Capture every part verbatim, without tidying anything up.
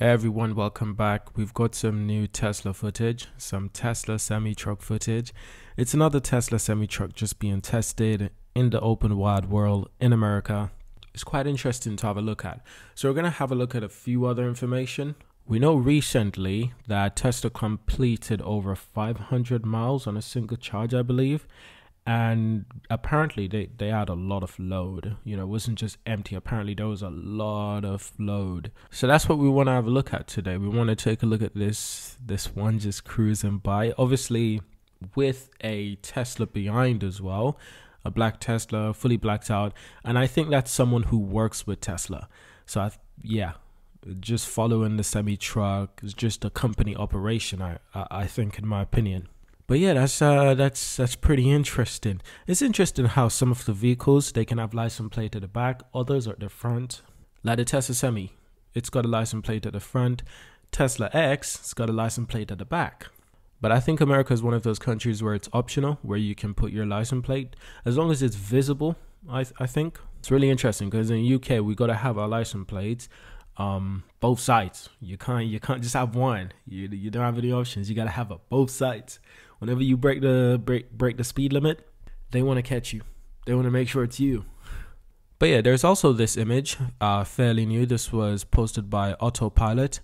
Hey everyone, welcome back. We've got some new Tesla footage, some Tesla Semi truck footage. It's another Tesla Semi truck just being tested in the open wide world in America. It's quite interesting to have a look at. So we're going to have a look at a few other information. We know recently that Tesla completed over five hundred miles on a single charge, I believe. And apparently they, they had a lot of load, you know, it wasn't just empty. Apparently there was a lot of load. So that's what we want to have a look at today. We want to take a look at this, this one just cruising by. Obviously with a Tesla behind as well, a black Tesla, fully blacked out. And I think that's someone who works with Tesla. So I've, yeah, just following the semi truck is just a company operation, I, I, I think, in my opinion. But yeah, that's uh, that's that's pretty interesting. It's interesting how some of the vehicles, they can have license plate at the back, others are at the front. Like the Tesla Semi, it's got a license plate at the front. Tesla X, it's got a license plate at the back. But I think America is one of those countries where it's optional, where you can put your license plate as long as it's visible. I th I think it's really interesting because in the U K we gotta have our license plates um, both sides. You can't you can't just have one. You you don't have any options. You gotta have it both sides. Whenever you break the break break the speed limit, they want to catch you. They want to make sure it's you. But yeah, there's also this image, uh, fairly new. This was posted by Autopilot,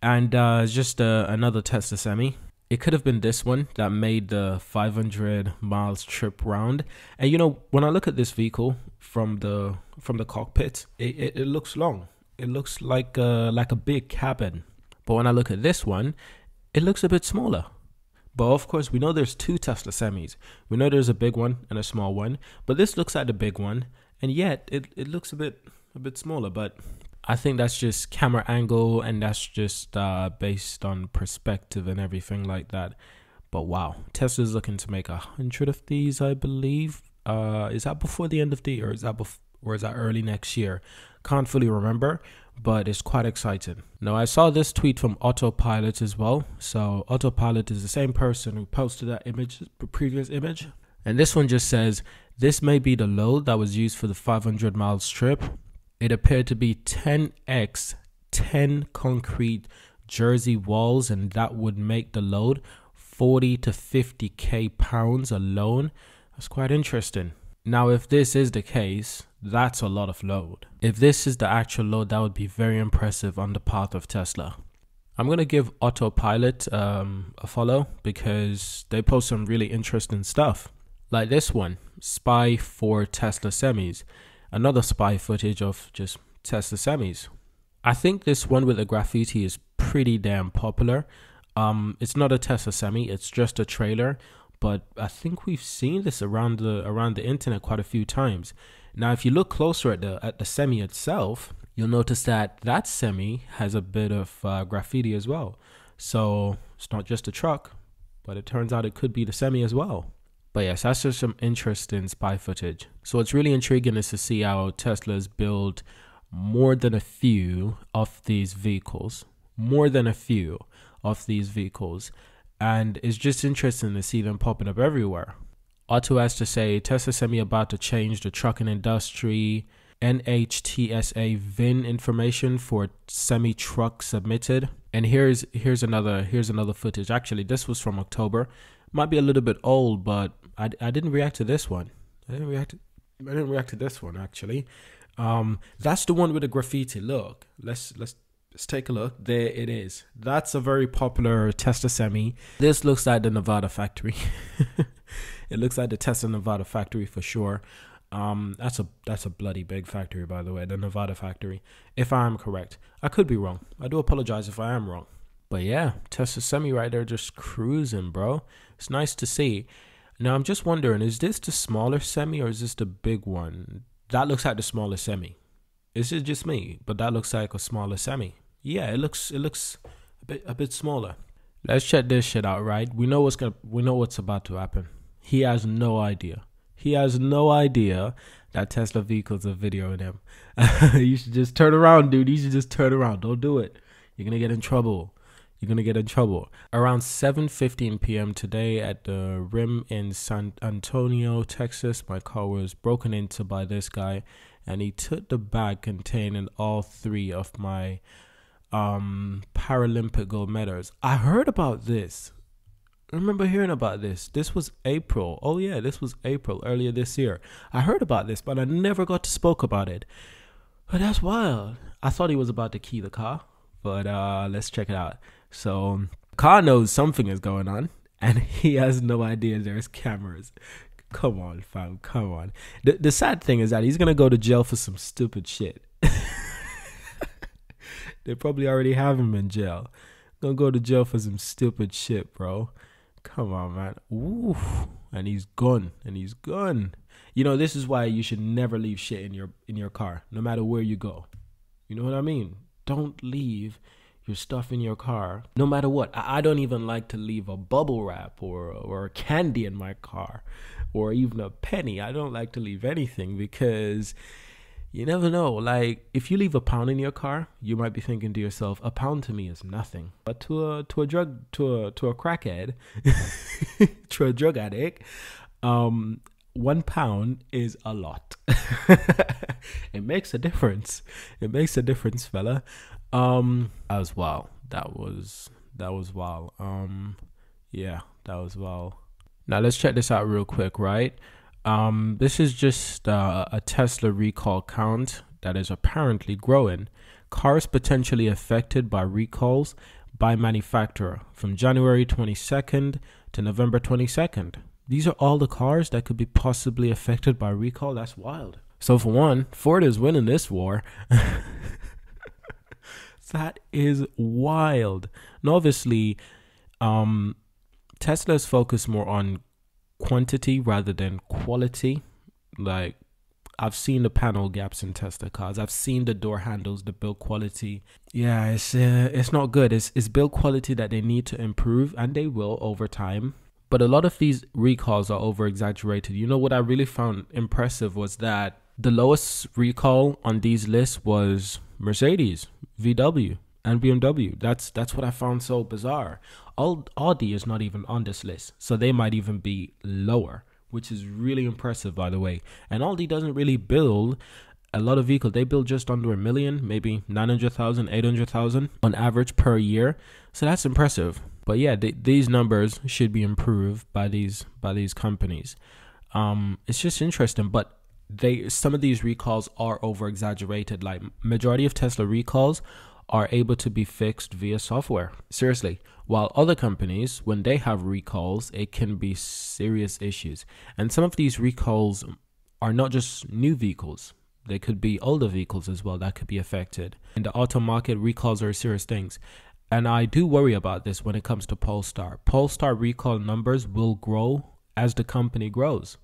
and uh, it's just uh, another Tesla Semi. It could have been this one that made the five hundred miles trip round. And you know, when I look at this vehicle from the from the cockpit, it it, it looks long. It looks like a, like a big cabin. But when I look at this one, it looks a bit smaller. But of course, we know there's two Tesla Semis. We know there's a big one and a small one, but this looks like the big one, and yet it, it looks a bit a bit smaller. But I think that's just camera angle, and that's just uh, based on perspective and everything like that. But wow, Tesla's looking to make a hundred of these, I believe. Uh, is that before the end of the year, or is that before, or is that early next year? Can't fully remember, but it's quite exciting. Now, I saw this tweet from Autopilot as well. So Autopilot is the same person who posted that image, the previous image. And this one just says, this may be the load that was used for the five hundred miles trip. It appeared to be ten by ten concrete Jersey walls, and that would make the load forty to fifty K pounds alone. That's quite interesting. Now, if this is the case, that's a lot of load. If this is the actual load, that would be very impressive on the part of Tesla. I'm going to give Autopilot um, a follow because they post some really interesting stuff. Like this one, spy for Tesla Semis. Another spy footage of just Tesla Semis. I think this one with the graffiti is pretty damn popular. Um, it's not a Tesla Semi, it's just a trailer. But I think we've seen this around the around the internet quite a few times. Now, if you look closer at the at the Semi itself, you'll notice that that Semi has a bit of uh, graffiti as well. So it's not just a truck, but it turns out it could be the Semi as well. But yes, that's just some interesting spy footage. So what's really intriguing is to see how Tesla's build more than a few of these vehicles, more than a few of these vehicles. And it's just interesting to see them popping up everywhere. Otto has to say, Tesla Semi about to change the trucking industry. N H T S A V I N information for semi truck submitted. And here's here's another here's another footage. Actually, this was from October. Might be a little bit old, but I, I didn't react to this one. I didn't react. To, I didn't react to this one actually. Um, that's the one with the graffiti. Look, let's let's. Let's take a look. There it is. That's a very popular Tesla Semi. This looks like the Nevada factory. It looks like the Tesla Nevada factory for sure. Um, that's a that's a bloody big factory, by the way, the Nevada factory. If I am correct, I could be wrong. I do apologize if I am wrong. But yeah, Tesla Semi right there, just cruising, bro. It's nice to see. Now I'm just wondering, is this the smaller Semi or is this the big one? That looks like the smaller Semi. This is just me, but that looks like a smaller Semi. Yeah, it looks it looks a bit a bit smaller. Let's check this shit out, right? We know what's gonna we know what's about to happen. He has no idea. He has no idea that Tesla vehicles are videoing him. You should just turn around, dude. You should just turn around. Don't do it. You're gonna get in trouble. You're gonna get in trouble. Around seven fifteen P M today at the Rim in San Antonio, Texas, my car was broken into by this guy, and he took the bag containing all three of my um, Paralympic gold medals. I heard about this. I remember hearing about this. This was April. Oh yeah, this was April earlier this year. I heard about this, but I never got to spoke about it. But that's wild. I thought he was about to key the car, but uh, let's check it out. So the car knows something is going on, and he has no idea there's cameras. Come on, fam. Come on. The, the sad thing is that he's going to go to jail for some stupid shit. They probably already have him in jail. Going to go to jail for some stupid shit, bro. Come on, man. Ooh. And he's gone. And he's gone. You know, this is why you should never leave shit in your, in your car, no matter where you go. You know what I mean? Don't leave your stuff in your car, no matter what. I don't even like to leave a bubble wrap or, or candy in my car, or even a penny. I don't like to leave anything because you never know. Like, if you leave a pound in your car, you might be thinking to yourself, a pound to me is nothing. But to a, to a drug, to a, to a crackhead, to a drug addict, um, one pound is a lot. It makes a difference. It makes a difference, fella. Um, that was wow. That was, that was wow. Um, yeah, that was wow. Now let's check this out real quick, right? Um, this is just uh, a Tesla recall count that is apparently growing. Cars potentially affected by recalls by manufacturer from January twenty-second to November twenty-second. These are all the cars that could be possibly affected by recall. That's wild. So for one, Ford is winning this war. That is wild. And obviously, um, Tesla's focused more on quantity rather than quality. Like, I've seen the panel gaps in Tesla cars. I've seen the door handles, the build quality. Yeah, it's uh, it's not good. It's, it's build quality that they need to improve, and they will over time. But a lot of these recalls are over-exaggerated. You know, what I really found impressive was that the lowest recall on these lists was Mercedes, V W, and B M W. That's that's what I found so bizarre. Audi is not even on this list, so they might even be lower, which is really impressive, by the way. And Audi doesn't really build a lot of vehicles. They build just under a million, maybe nine hundred thousand, eight hundred thousand on average per year. So that's impressive. But yeah, th these numbers should be improved by these by these companies. Um, it's just interesting, but they some of these recalls are over exaggerated. Like, majority of Tesla recalls are able to be fixed via software, seriously, while other companies, when they have recalls, it can be serious issues. And some of these recalls are not just new vehicles, they could be older vehicles as well that could be affected. In the auto market, recalls are serious things, and I do worry about this when it comes to Polestar. Polestar recall numbers will grow as the company grows.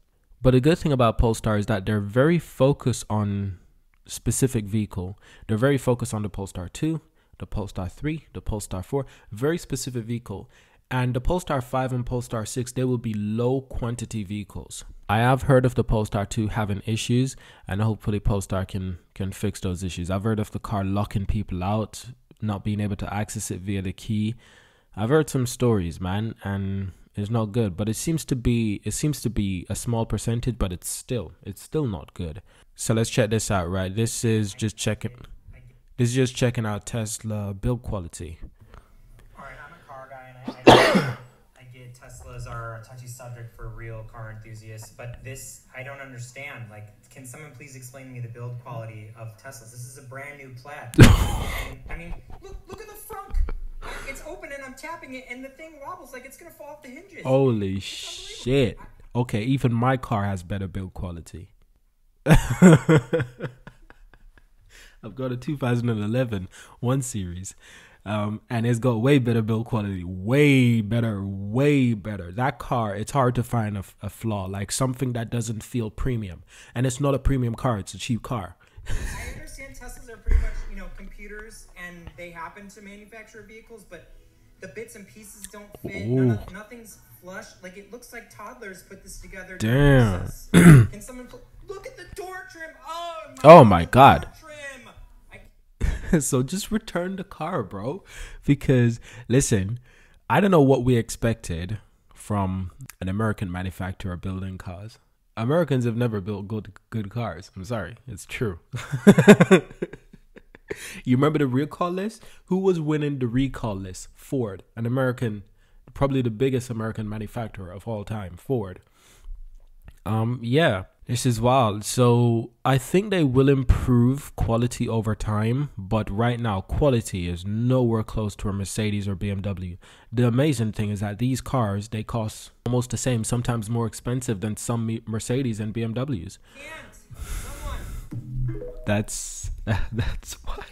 But a good thing about Polestar is that they're very focused on specific vehicle. They're very focused on the Polestar two, the Polestar three, the Polestar four, very specific vehicle. And the Polestar five and Polestar six, they will be low quantity vehicles. I have heard of the Polestar two having issues, and hopefully Polestar can, can fix those issues. I've heard of the car locking people out, not being able to access it via the key. I've heard some stories, man, and it's not good, but it seems to be it seems to be a small percentage, but it's still it's still not good. So let's check this out, right? This is just checking this is just checking out Tesla build quality. All right, I'm a car guy, and I, I, I get Teslas are a touchy subject for real car enthusiasts, but this I don't understand. Like, can someone please explain to me the build quality of Teslas? This is a brand new Plaid. And, I mean, look look at the front. It's open and I'm tapping it and the thing wobbles like it's gonna fall off the hinges. Holy shit. Okay, even my car has better build quality. I've got a two thousand eleven one series, um, and it's got way better build quality. Way better, way better. That car, it's hard to find a, a flaw, like something that doesn't feel premium. And it's not a premium car, it's a cheap car. I understand Teslas are pretty much, you know, computers, and they happen to manufacture vehicles, but the bits and pieces don't fit. None of, nothing's flush. Like, it looks like toddlers put this together. Damn. To Can someone look at the door trim? Oh my, oh my God. I so just return the car, bro. Because listen, I don't know what we expected from an American manufacturer building cars. Americans have never built good good cars. I'm sorry, it's true. You remember the recall list? Who was winning the recall list? Ford, an American, probably the biggest American manufacturer of all time, Ford. Um, yeah, this is wild. So I think they will improve quality over time, but right now quality is nowhere close to a Mercedes or B M W. The amazing thing is that these cars, they cost almost the same, sometimes more expensive than some Mercedes and B M Ws. That's that's why.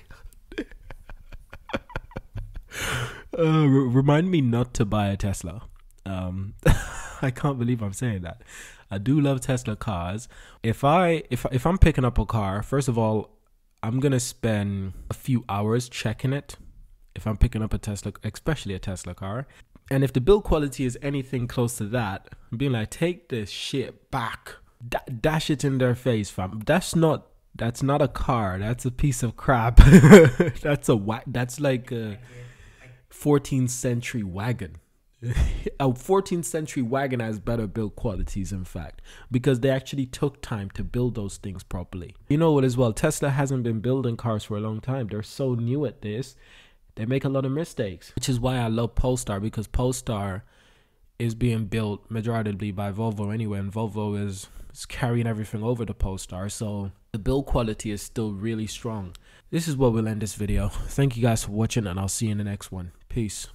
Uh, remind me not to buy a Tesla. Um, I can't believe I'm saying that. I do love Tesla cars. If I if if I'm picking up a car, first of all, I'm gonna spend a few hours checking it. If I'm picking up a Tesla, especially a Tesla car, and if the build quality is anything close to that, I'm being like, take this shit back, D dash it in their face, fam. That's not. That's not a car. That's a piece of crap. That's a wa That's like a fourteenth century wagon. A fourteenth century wagon has better build qualities, in fact, because they actually took time to build those things properly. You know what as well? Tesla hasn't been building cars for a long time. They're so new at this. They make a lot of mistakes, which is why I love Polestar, because Polestar is being built majoritively by Volvo anyway, and Volvo is, is carrying everything over to Polestar, so the build quality is still really strong. This is where we'll end this video. Thank you guys for watching, and I'll see you in the next one. Peace.